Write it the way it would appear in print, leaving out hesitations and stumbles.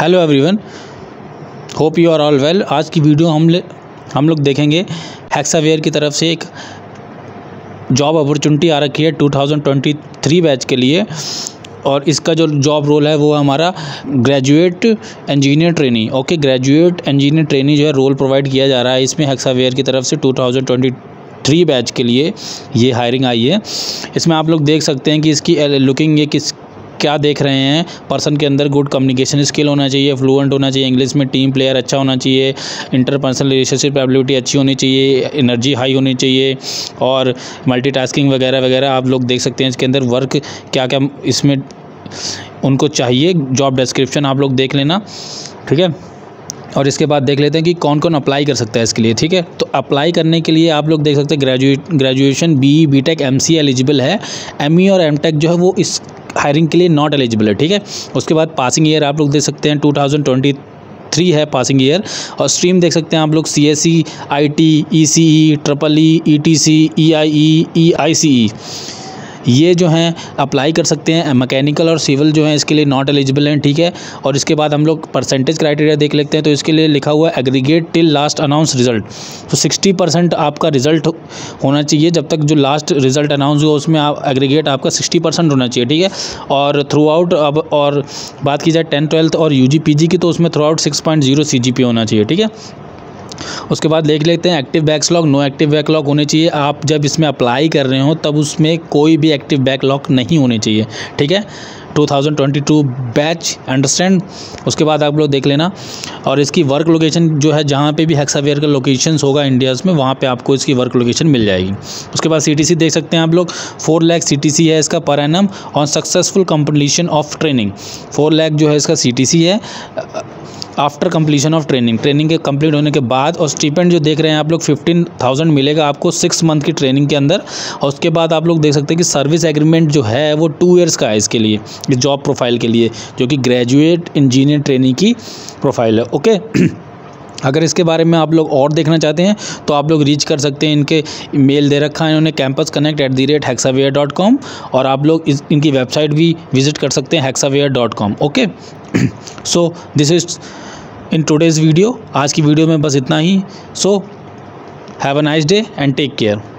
Hello everyone, hope you are all well. आज की video हम लोग देखेंगे हेक्सावेयर की तरफ से एक जॉब अपॉर्चुनिटी आ रखी है 2023 बैच के लिए, और इसका जो जॉब रोल है वो है हमारा graduate engineer trainee. Okay, graduate engineer trainee जो है रोल प्रोवाइड किया जा रहा है इसमें हेक्सावेयर की तरफ से 2023 बैच के लिए ये हायरिंग आई है। इसमें आप लोग देख सकते हैं कि इसकी लुकिंग ये किस क्या देख रहे हैं। पर्सन के अंदर गुड कम्युनिकेशन स्किल होना चाहिए, फ्लुएंट होना चाहिए इंग्लिश में, टीम प्लेयर अच्छा होना चाहिए, इंटरपर्सनल रिलेशनशिप एबिलिटी अच्छी होनी चाहिए, एनर्जी हाई होनी चाहिए और मल्टीटास्किंग वगैरह वगैरह आप लोग देख सकते हैं इसके अंदर वर्क क्या क्या इसमें उनको चाहिए। जॉब डिस्क्रिप्शन आप लोग देख लेना, ठीक है। और इसके बाद देख लेते हैं कि कौन कौन अप्लाई कर सकता है इसके लिए, ठीक है। तो अप्लाई करने के लिए आप लोग देख सकते हैं graduation BE BTech MCA eligible है। एमई और एमटेक जो है वो इस हायरिंग के लिए नॉट एलिजिबल है, ठीक है। उसके बाद पासिंग ईयर आप लोग देख सकते हैं 2023 है पासिंग ईयर, और स्ट्रीम देख सकते हैं आप लोग CSE, IT, ECE, triple E, ETC, EIE, EICE, ये जो हैं अप्लाई कर सकते हैं। मैकेनिकल और सिविल जो हैं इसके लिए नॉट एलिजिबल हैं, ठीक है। और इसके बाद हम लोग परसेंटेज क्राइटेरिया देख लेते हैं, तो इसके लिए लिखा हुआ है aggregate till last announce result. तो 60% आपका रिजल्ट होना चाहिए, जब तक जो लास्ट रिजल्ट अनाउंस हुआ उसमें आप एग्रीगेट आपका 60% होना चाहिए, ठीक है। और थ्रू आउट, अब और बात की जाए 10th 12th और UG PG की, तो उसमें थ्रू आउट 6.0 CGPA होना चाहिए, ठीक है। उसके बाद देख लेते हैं active backlog, no active backlog होने चाहिए। आप जब इसमें अप्लाई कर रहे हो तब उसमें कोई भी एक्टिव बैकलॉग नहीं होने चाहिए, ठीक है। 2022 बैच, अंडरस्टैंड। उसके बाद आप लोग देख लेना, और इसकी वर्क लोकेशन जो है जहाँ पे भी हेक्सावेयर का लोकेशंस होगा इंडियाज़ में, वहाँ पे आपको इसकी वर्क लोकेशन मिल जाएगी। उसके बाद CTC देख सकते हैं आप लोग, 4 लाख CTC है इसका per annum on successful completion of training. 4 lakh जो है इसका CTC है आफ्टर कंप्लीशन ऑफ ट्रेनिंग के कंप्लीट होने के बाद। और स्टीपेंड जो देख रहे हैं आप लोग 15,000 मिलेगा आपको 6 मंथ की ट्रेनिंग के अंदर। और उसके बाद आप लोग देख सकते हैं कि सर्विस एग्रीमेंट जो है वो 2 ईयर्स का है इसके लिए, इस जॉब प्रोफाइल के लिए, जो कि ग्रेजुएट इंजीनियर ट्रेनी की प्रोफाइल है। ओके, अगर इसके बारे में आप लोग और देखना चाहते हैं तो आप लोग रीच कर सकते हैं, इनके मेल दे रखा है इन्होंने campusconnect@hexaware.com, और आप लोग इनकी वेबसाइट भी विजिट कर सकते हैं hexaware.com। Okay, so this is in today's video. आज की वीडियो में बस इतना ही। So have a nice day and take care.